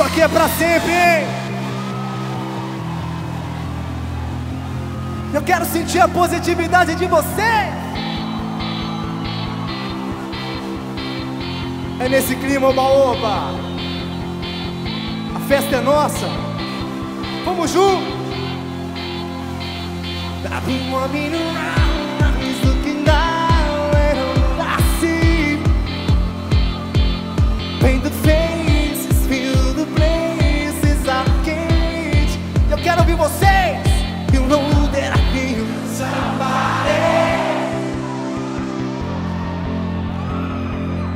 Isso aqui é pra sempre, hein? Eu quero sentir a positividade de vocês. É nesse clima, Oba Oba. A festa é nossa. Vamos juntos. Eu quero ouvir vocês. You know that I feel somebody.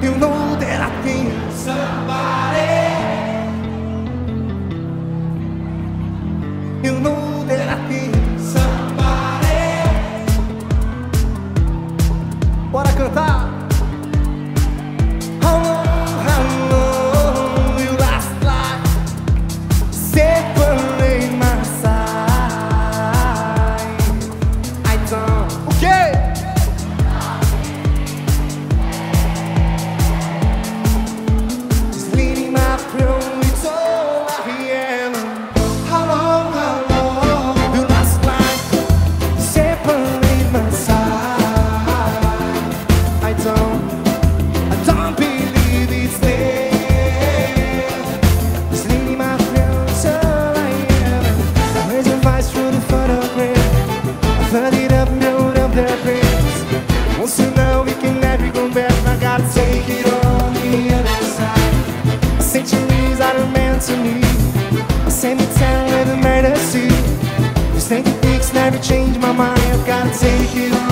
You know that I feel somebody. You know that I feel somebody. Bora cantar. Never change my mind, I've gotta take it on.